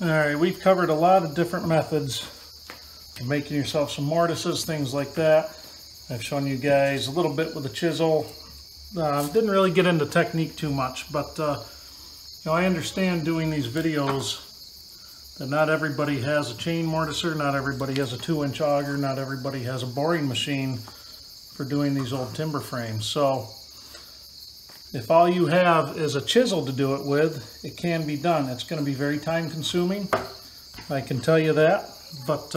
All right, we've covered a lot of different methods of making yourself some mortises, things like that. I've shown you guys a little bit with a chisel. Didn't really get into technique too much, but you know, I understand doing these videos that not everybody has a chain mortiser, not everybody has a 2-inch auger, not everybody has a boring machine for doing these old timber frames. So if all you have is a chisel to do it with, it can be done. It's going to be very time consuming, I can tell you that, but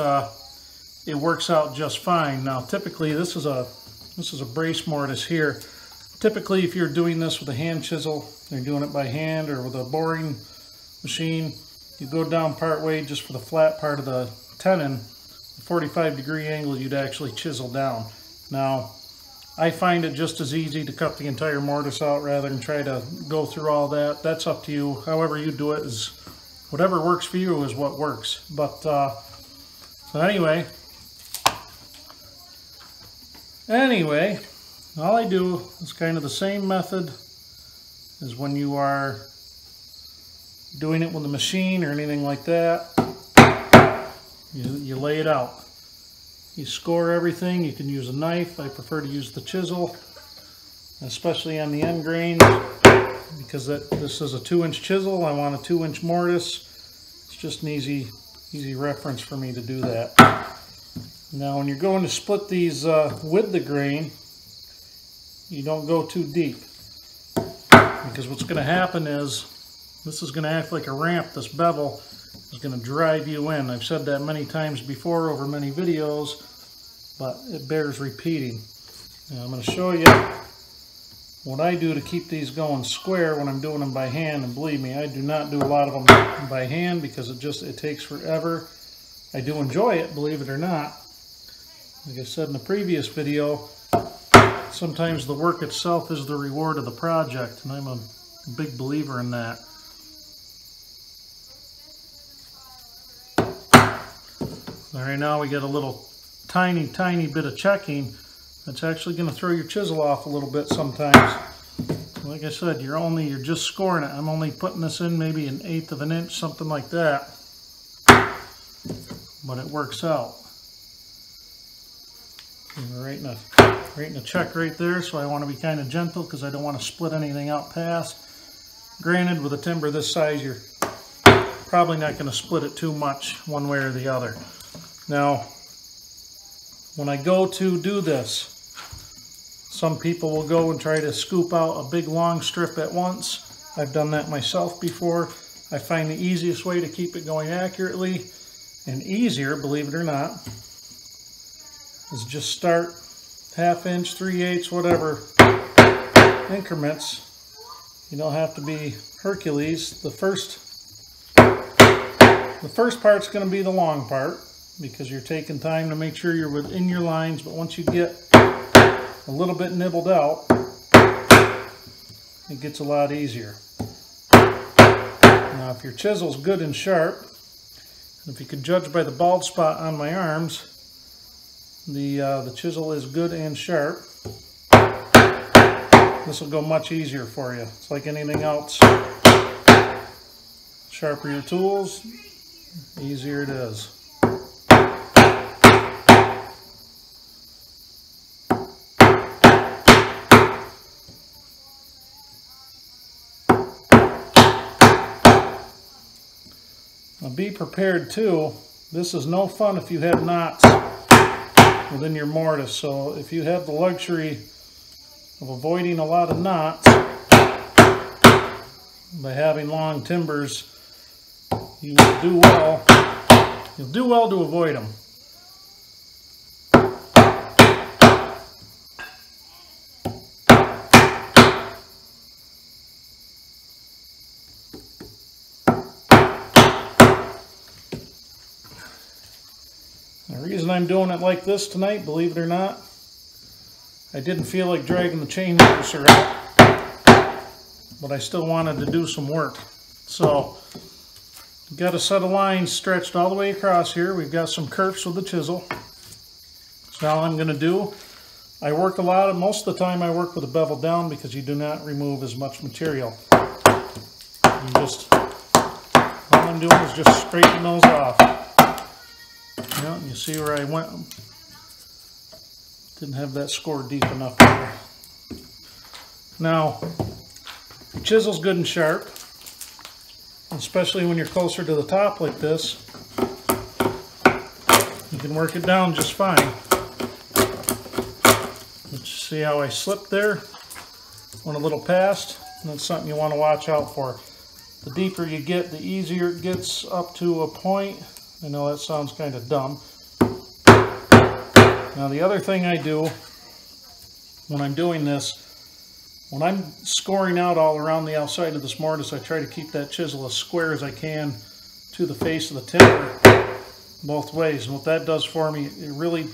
it works out just fine. Now typically this is a brace mortise here. Typically if you're doing this with a hand chisel, you're doing it by hand or with a boring machine, you go down part way just for the flat part of the tenon, the 45-degree angle you'd actually chisel down. Now I find it just as easy to cut the entire mortise out rather than try to go through all that. That's up to you. However you do it is whatever works for you is what works. But so anyway, all I do is kind of the same method as when you are doing it with a machine or anything like that. You lay it out. You score everything. You can use a knife. I prefer to use the chisel, especially on the end grains, because this is a 2-inch chisel. I want a 2-inch mortise. It's just an easy reference for me to do that. Now when you're going to split these with the grain, you don't go too deep, because what's going to happen is this is going to act like a ramp. This bevel is going to drive you in. I've said that many times before over many videos, but it bears repeating. Now I'm going to show you what I do to keep these going square when I'm doing them by hand. And believe me, I do not do a lot of them by hand because it takes forever. I do enjoy it, believe it or not. Like I said in the previous video, sometimes the work itself is the reward of the project, and I'm a big believer in that. All right, now we get a little tiny bit of checking. That's actually going to throw your chisel off a little bit sometimes. Like I said, you're just scoring it. I'm only putting this in maybe 1/8 of an inch, something like that, but it works out. And right in a check right there, so I want to be kind of gentle because I don't want to split anything out past. Granted, with a timber this size, you're probably not going to split it too much one way or the other. Now, when I go to do this, some people will go and try to scoop out a big long strip at once. I've done that myself before. I find the easiest way to keep it going accurately, and easier, believe it or not, is just start 1/2 inch, 3/8, whatever increments. You don't have to be Hercules. The first part's going to be the long part, because you're taking time to make sure you're within your lines. But once you get a little bit nibbled out, it gets a lot easier. Now if your chisel's good and sharp, and if you could judge by the bald spot on my arms, the chisel is good and sharp, this will go much easier for you. It's like anything else. Sharper your tools, easier it is. Be prepared too, this is no fun if you have knots within your mortise. So if you have the luxury of avoiding a lot of knots by having long timbers, you will do well. You'll do well to avoid them. The reason I'm doing it like this tonight, believe it or not, I didn't feel like dragging the chain mortiser out, but I still wanted to do some work. So we've got a set of lines stretched all the way across here. We've got some kerfs with the chisel. So all I'm going to do, I work a lot, and most of the time I work with the bevel down because you do not remove as much material. You just I'm doing is just scraping those off. Yeah, you see where I went? Didn't have that score deep enough there. Now, your chisel's good and sharp, especially when you're closer to the top like this. You can work it down just fine. Let's see how I slipped there. Went a little past, and that's something you want to watch out for. The deeper you get, the easier it gets up to a point. I know that sounds kind of dumb. Now the other thing I do when I'm doing this, when I'm scoring out all around the outside of this mortise, I try to keep that chisel as square as I can to the face of the timber both ways. And what that does for me, it really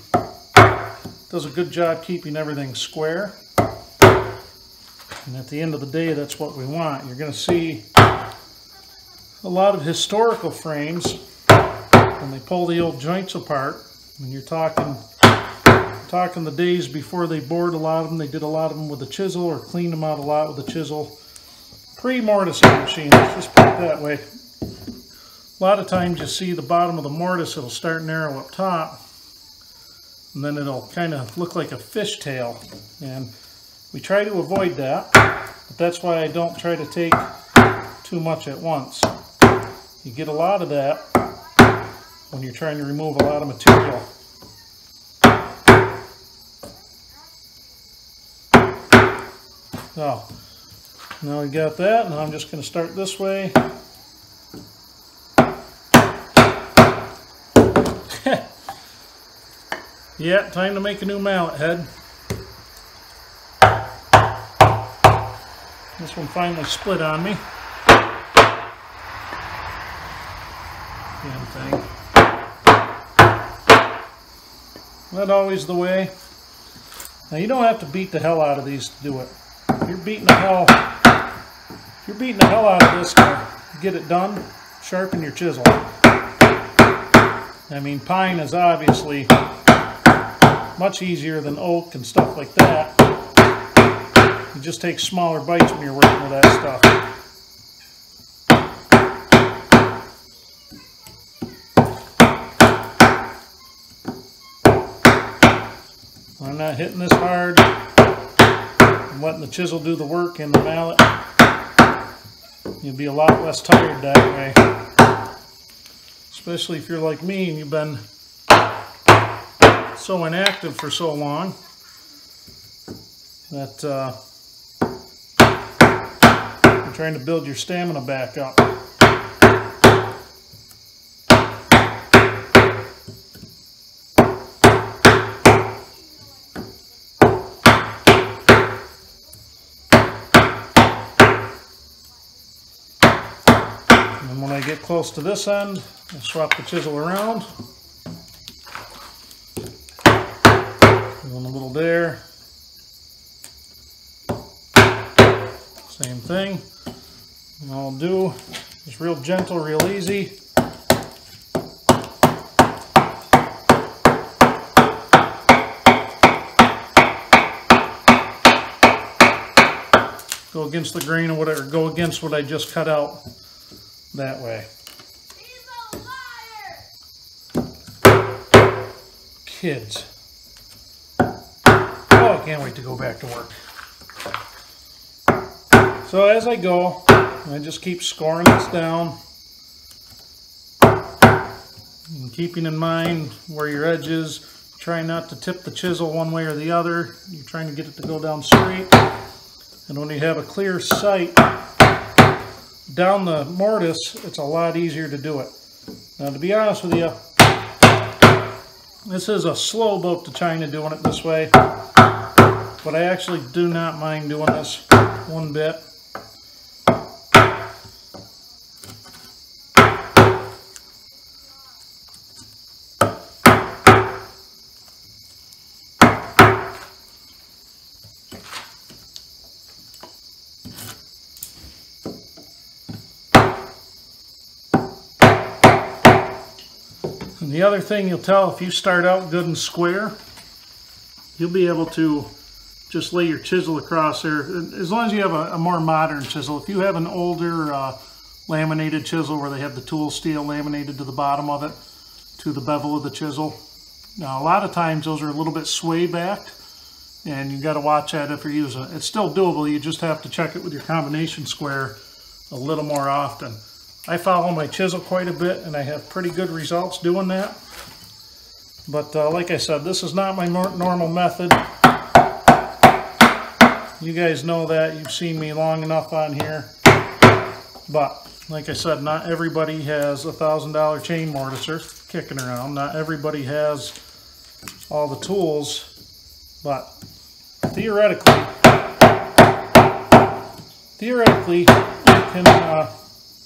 does a good job keeping everything square. And at the end of the day, that's what we want. You're going to see a lot of historical frames when they pull the old joints apart. When you're talking the days before they bored a lot of them, they did a lot of them with a chisel or cleaned them out a lot with a chisel. Pre-mortising machines, just put it that way. A lot of times you see the bottom of the mortise, it'll start narrow up top, and then it'll kind of look like a fishtail. And we try to avoid that, but that's why I don't try to take too much at once. You get a lot of that when you're trying to remove a lot of material. So, now we got that, and I'm just going to start this way. Yeah, time to make a new mallet head. This one finally split on me. Damn thing. Not always the way. Now you don't have to beat the hell out of these to do it. You're beating the hell out of this to get it done. Sharpen your chisel. I mean, pine is obviously much easier than oak and stuff like that. You just take smaller bites when you're working with that stuff. I'm not hitting this hard. I'm letting the chisel do the work and the mallet. You'll be a lot less tired that way. Especially if you're like me and you've been so inactive for so long that trying to build your stamina back up. And then when I get close to this end, I'll swap the chisel around. One a little there. Same thing. And I'll do just real gentle, real easy. Go against the grain or whatever. Go against what I just cut out that way. Kids. Oh, I can't wait to go back to work. So as I go, I just keep scoring this down and keeping in mind where your edge is. Try not to tip the chisel one way or the other. You're trying to get it to go down straight. And when you have a clear sight down the mortise, it's a lot easier to do it. Now to be honest with you, this is a slow boat to China doing it this way, but I actually do not mind doing this one bit. And the other thing you'll tell, if you start out good and square, you'll be able to just lay your chisel across there. As long as you have a more modern chisel. If you have an older laminated chisel where they have the tool steel laminated to the bottom of it, to the bevel of the chisel. Now a lot of times those are a little bit sway backed, and you got to watch that if you're using it. It's still doable, you just have to check it with your combination square a little more often. I follow my chisel quite a bit and I have pretty good results doing that. But like I said, this is not my normal method. You guys know that, you've seen me long enough on here. But like I said, not everybody has a $1,000 chain mortiser kicking around. Not everybody has all the tools. But theoretically, you can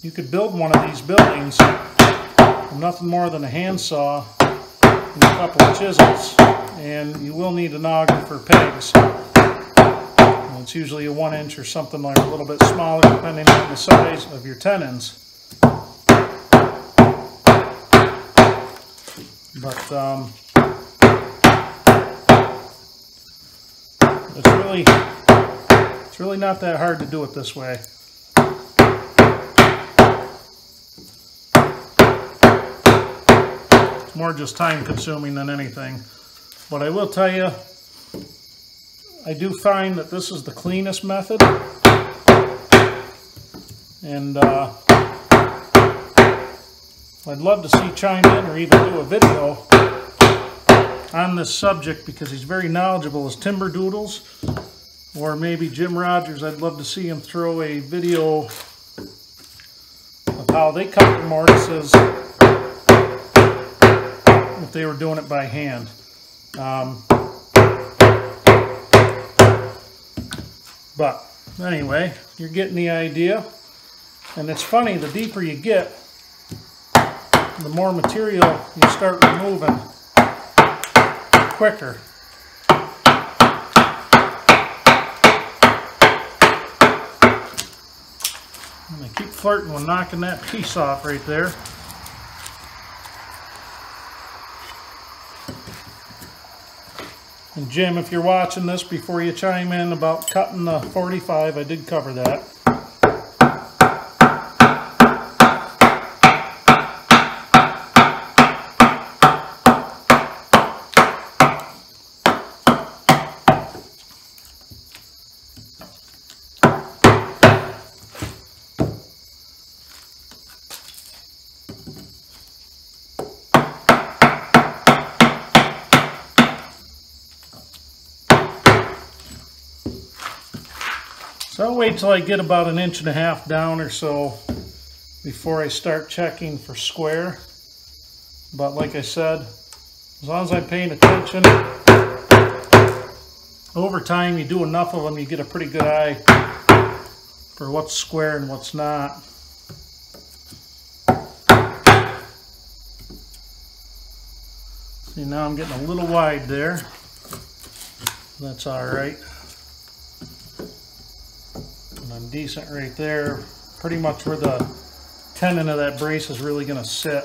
you could build one of these buildings with nothing more than a handsaw and a couple of chisels, and you will need a noggin for pegs. It's usually a 1 inch or something, like a little bit smaller depending on the size of your tenons. But it's really not that hard to do it this way. It's more just time consuming than anything. But I will tell you, I do find that this is the cleanest method, and I'd love to see chime in or even do a video on this subject, because he's very knowledgeable as Timber Doodles, or maybe Jim Rogers. I'd love to see him throw a video of how they cut their mortises if they were doing it by hand. But anyway, you're getting the idea. And it's funny, the deeper you get, the more material you start removing quicker. And I keep flirting with knocking that piece off right there. And Jim, if you're watching this, before you chime in about cutting the 45, I did cover that. So I'll wait till I get about 1.5 inches down or so before I start checking for square. But like I said, as long as I'm paying attention, over time you do enough of them, you get a pretty good eye for what's square and what's not. See, now I'm getting a little wide there. That's all right. I'm decent right there, pretty much where the tenon of that brace is really going to sit.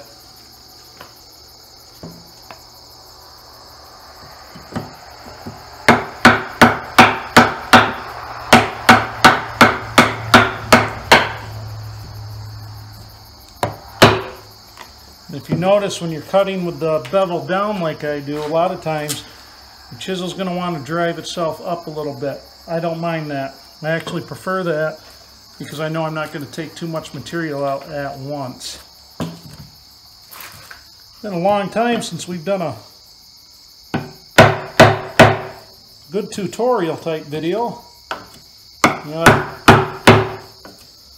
If you notice, when you're cutting with the bevel down like I do, a lot of times the chisel's going to want to drive itself up a little bit. I don't mind that. I actually prefer that because I know I'm not going to take too much material out at once. It's been a long time since we've done a good tutorial type video. You know,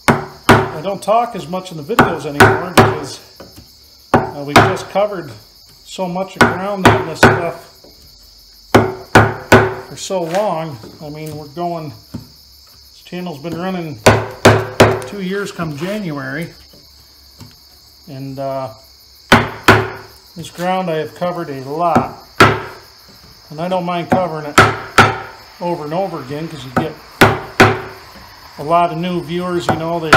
I don't talk as much in the videos anymore because we just covered so much ground on this stuff for so long. I mean, we're going... Channel's been running 2 years come January, and this ground I have covered a lot, and I don't mind covering it over and over again because you get a lot of new viewers. You know, a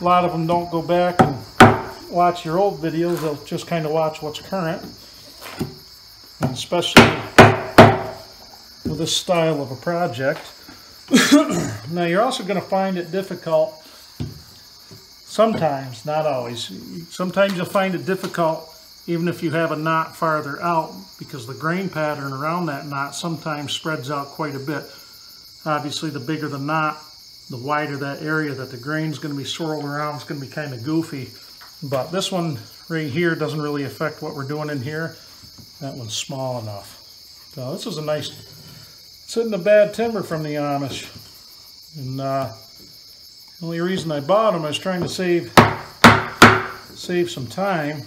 lot of them don't go back and watch your old videos, they'll just kind of watch what's current, and especially with this style of a project. Now you're also going to find it difficult Sometimes, not always. Sometimes you'll find it difficult even if you have a knot farther out, because the grain pattern around that knot sometimes spreads out quite a bit. Obviously, the bigger the knot, the wider that area that the grain's going to be swirled around. It's going to be kind of goofy. But this one right here doesn't really affect what we're doing in here. That one's small enough. So this is a nice, it's hitting the bad timber from the Amish. And the only reason I bought them is trying to save some time.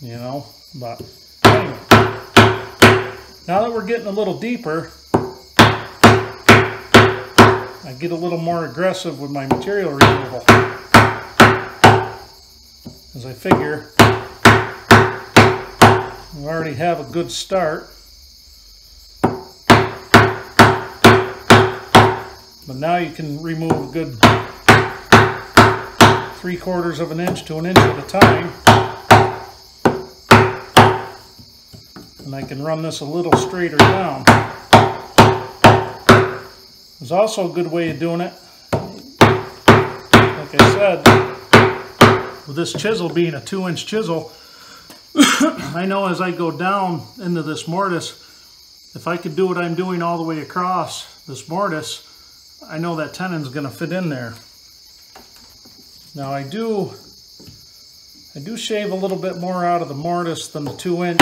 You know, but anyway. Now that we're getting a little deeper, I get a little more aggressive with my material removal. As I figure, we already have a good start. But now you can remove a good 3/4 of an inch to an inch at a time. And I can run this a little straighter down. There's also a good way of doing it. Like I said, with this chisel being a 2-inch chisel, I know as I go down into this mortise, if I could do what I'm doing all the way across this mortise, I know that tenon's going to fit in there. Now I do shave a little bit more out of the mortise than the 2-inch.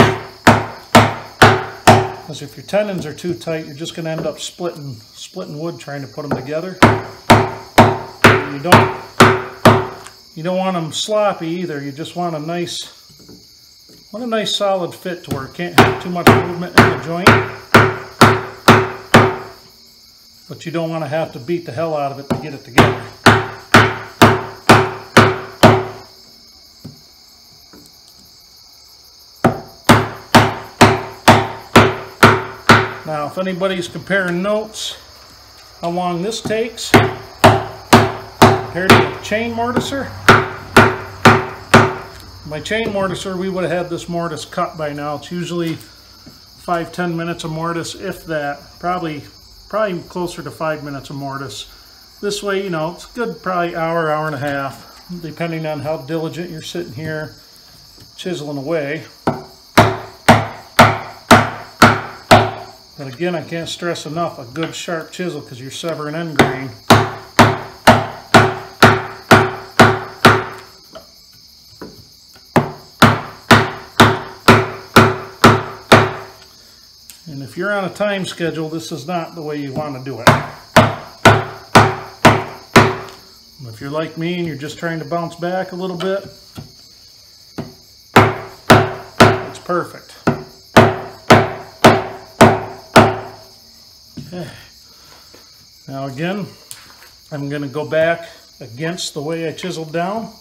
Because if your tenons are too tight, you're just going to end up splitting wood trying to put them together. You don't want them sloppy either. You just want a nice solid fit to where it can't have too much movement in the joint. But you don't want to have to beat the hell out of it to get it together. Now, if anybody's comparing notes, how long this takes compared to the chain mortiser. My chain mortiser, we would have had this mortise cut by now. It's usually 5-10 minutes a mortise, if that. Probably closer to 5 minutes a mortise. This way, you know, it's a good probably hour, hour and a half, depending on how diligent you're sitting here chiseling away. But again, I can't stress enough a good sharp chisel, because you're severing end grain. And if you're on a time schedule, this is not the way you want to do it. And if you're like me and you're just trying to bounce back a little bit, it's perfect. Now again, I'm going to go back against the way I chiseled down,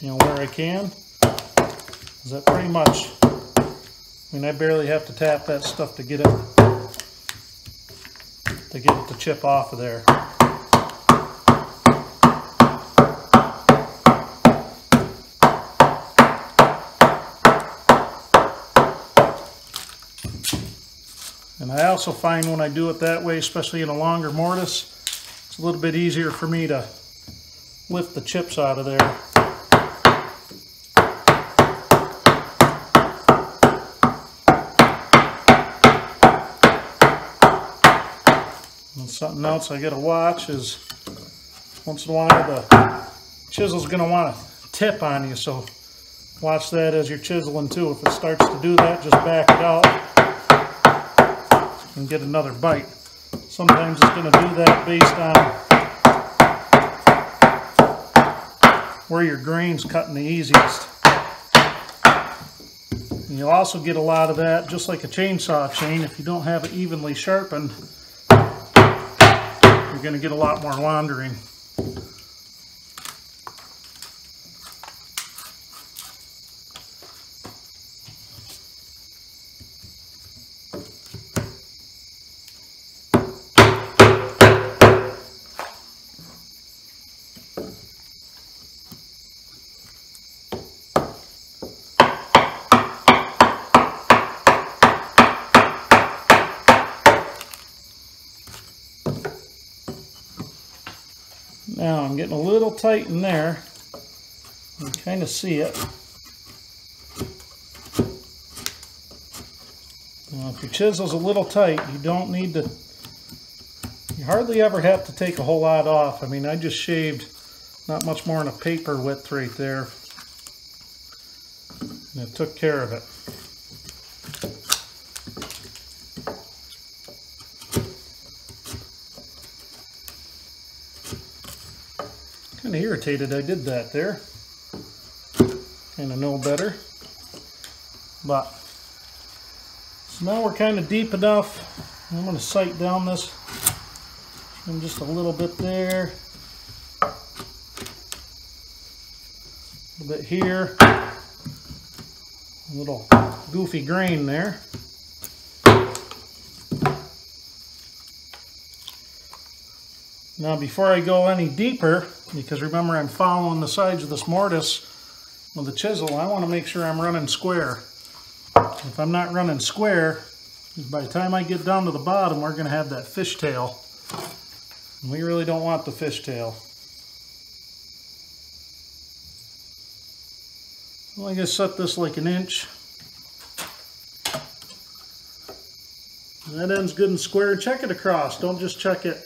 you know, where I can. Is that pretty much, I mean, I barely have to tap that stuff to get it to chip off of there. And I also find when I do it that way, especially in a longer mortise, it's a little bit easier for me to lift the chips out of there. And something else I gotta watch is, once in a while the chisel's gonna want to tip on you, so watch that as you're chiseling too. If it starts to do that, just back it out and get another bite. Sometimes it's going to do that based on where your grain's cutting the easiest. And you'll also get a lot of that, just like a chainsaw chain, if you don't have it evenly sharpened, you're going to get a lot more wandering. Now I'm getting a little tight in there. You kind of see it. Now if your chisel's a little tight, you don't need to, you hardly ever have to take a whole lot off. I mean, I just shaved not much more than a paper width right there, and it took care of it. Kind of irritated I did that there. Kind of know better. But so now we're kind of deep enough. I'm going to sight down this trim just a little bit there, a little bit here, a little goofy grain there. Now before I go any deeper, because remember I'm following the sides of this mortise with the chisel, I want to make sure I'm running square. If I'm not running square, by the time I get down to the bottom, we're going to have that fishtail. And we really don't want the fishtail. Well, I guess set this like an inch. And that end's good and square. Check it across. Don't just check it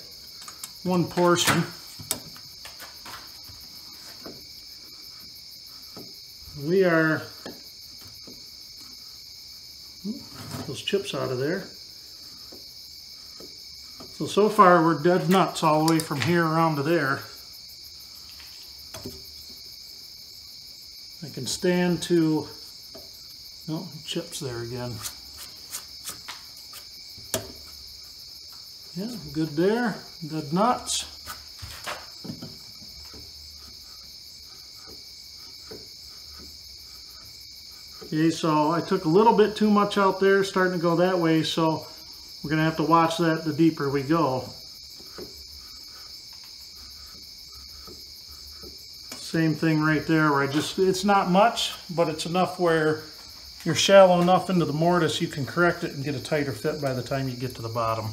one portion. We are... those chips out of there. So far we're dead nuts all the way from here around to there. I can stand to, no, chips there again. Yeah, good there, dead nuts. Okay, so I took a little bit too much out there, starting to go that way, so we're going to have to watch that the deeper we go. Same thing right there where I just, it's not much, but it's enough where you're shallow enough into the mortise you can correct it and get a tighter fit by the time you get to the bottom.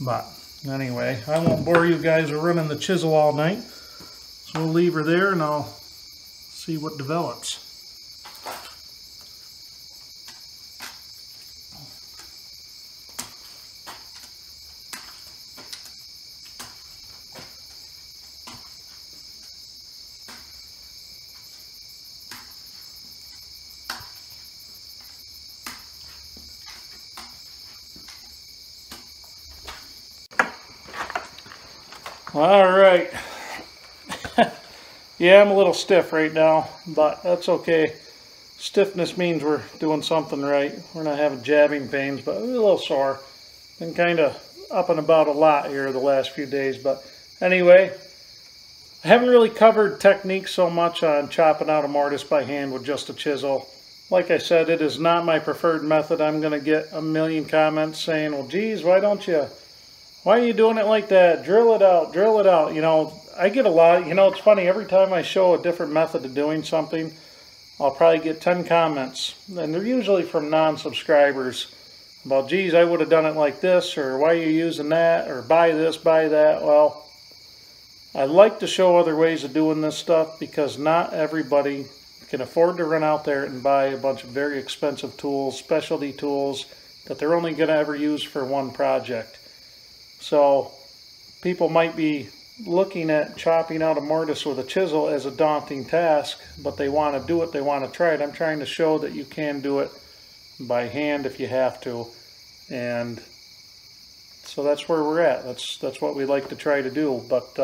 But anyway, I won't bore you guys with running the chisel all night, so we'll leave her there and I'll see what develops. All right. Yeah, I'm a little stiff right now, but that's okay. Stiffness means we're doing something right. We're not having jabbing pains, but a little sore. Been kind of up and about a lot here the last few days, but anyway, I haven't really covered techniques so much on chopping out a mortise by hand with just a chisel. Like I said, it is not my preferred method. I'm going to get a million comments saying, well, geez, why are you doing it like that? Drill it out, drill it out. You know, I get a lot, you know, it's funny, every time I show a different method of doing something, I'll probably get 10 comments. And they're usually from non-subscribers about, geez, I would have done it like this, or why are you using that, or buy this, buy that. Well, I like to show other ways of doing this stuff because not everybody can afford to run out there and buy a bunch of very expensive tools, specialty tools, that they're only going to ever use for one project. So people might be looking at chopping out a mortise with a chisel as a daunting task, but they want to do it, they want to try it. I'm trying to show that you can do it by hand if you have to. And so that's where we're at. That's what we like to try to do. But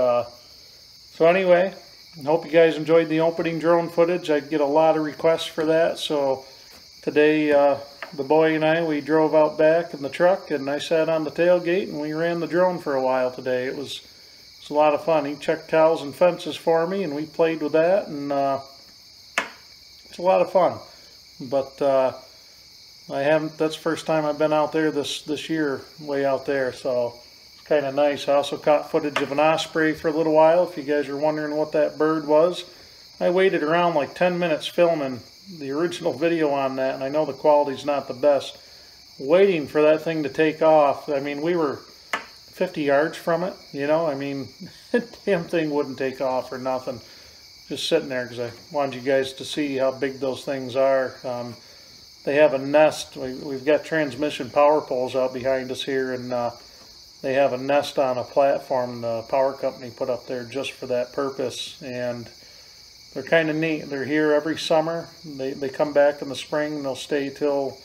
so anyway, I hope you guys enjoyed the opening drone footage. I get a lot of requests for that. So today, the boy and I, we drove out back in the truck and I sat on the tailgate and we ran the drone for a while today. It was a lot of fun. He checked cows and fences for me and we played with that, and it's a lot of fun. But I haven't, that's the first time I've been out there this year, way out there, so it's kind of nice. I also caught footage of an osprey for a little while, if you guys are wondering what that bird was. I waited around like 10 minutes filming the original video on that, and I know the quality's not the best. Waiting for that thing to take off, I mean, we were 50 yards from it, you know, I mean, that damn thing wouldn't take off or nothing. Just sitting there because I wanted you guys to see how big those things are. They have a nest. We've got transmission power poles out behind us here, and they have a nest on a platform the power company put up there just for that purpose. And they're kind of neat. They're here every summer. They come back in the spring, and they'll stay till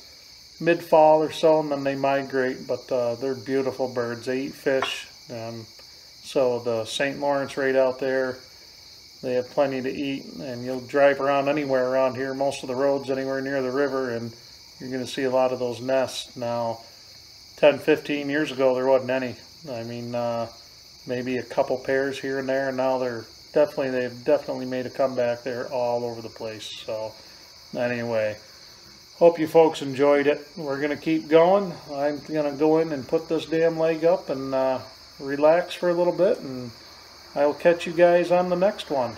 mid-fall or so, and then they migrate. But they're beautiful birds. They eat fish. So the St. Lawrence right out there, they have plenty to eat, and you'll drive around anywhere around here, most of the roads anywhere near the river, and you're going to see a lot of those nests. Now, 10-15 years ago, there wasn't any. I mean, maybe a couple pairs here and there, and now they've definitely made a comeback. They're all over the place. So anyway, hope you folks enjoyed it. We're going to keep going. I'm going to go in and put this damn leg up and relax for a little bit, and I'll catch you guys on the next one.